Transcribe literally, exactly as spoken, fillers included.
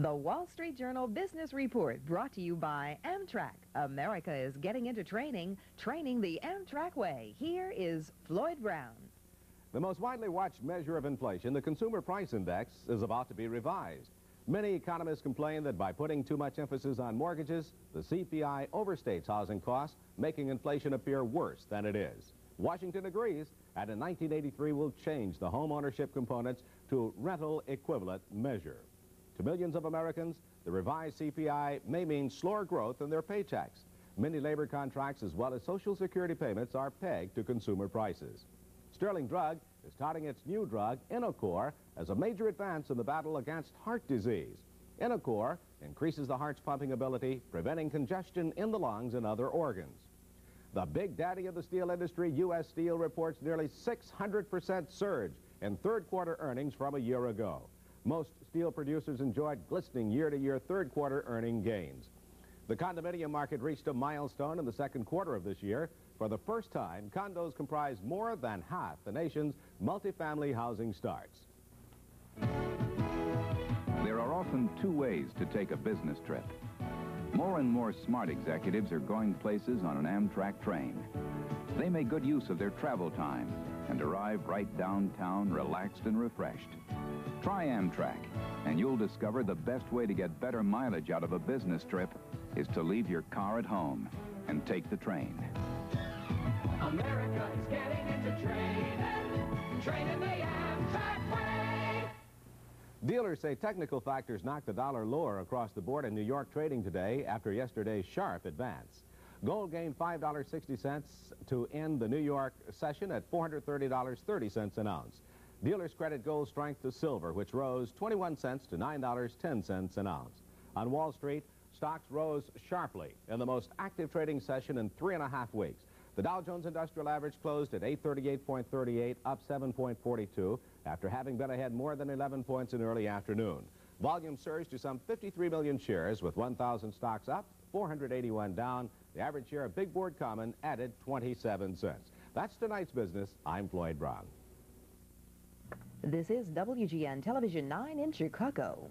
The Wall Street Journal Business Report, brought to you by Amtrak. America is getting into training, training the Amtrak way. Here is Floyd Brown. The most widely watched measure of inflation, the Consumer Price Index, is about to be revised. Many economists complain that by putting too much emphasis on mortgages, the C P I overstates housing costs, making inflation appear worse than it is. Washington agrees, and in nineteen eighty-three will change the home ownership components to rental equivalent measure. To millions of Americans, the revised C P I may mean slower growth in their paychecks. Many labor contracts as well as Social Security payments are pegged to consumer prices. Sterling Drug is touting its new drug, Inocor, as a major advance in the battle against heart disease. Inocor increases the heart's pumping ability, preventing congestion in the lungs and other organs. The big daddy of the steel industry, U S Steel, reports nearly six hundred percent surge in third quarter earnings from a year ago. Most steel producers enjoyed glistening year-to-year third-quarter earning gains. The condominium market reached a milestone in the second quarter of this year. For the first time, condos comprise more than half the nation's multifamily housing starts. There are often two ways to take a business trip. More and more smart executives are going places on an Amtrak train. They make good use of their travel time and arrive right downtown relaxed and refreshed. Try Amtrak, and you'll discover the best way to get better mileage out of a business trip is to leave your car at home and take the train. America is getting into training, training the Amtrak way. Dealers say technical factors knocked the dollar lower across the board in New York trading today after yesterday's sharp advance. Gold gained five dollars and sixty cents to end the New York session at four hundred thirty dollars and thirty cents an ounce. Dealers credit gold strength to silver, which rose twenty-one cents to nine dollars and ten cents an ounce. On Wall Street, stocks rose sharply in the most active trading session in three and a half weeks. The Dow Jones Industrial Average closed at eight thirty-eight point three eight, up seven point four two, after having been ahead more than eleven points in early afternoon. Volume surged to some fifty-three million shares, with one thousand stocks up, four hundred eighty-one down. The average share of Big Board Common added twenty-seven cents. That's tonight's business. I'm Floyd Brown. This is W G N Television nine in Chicago.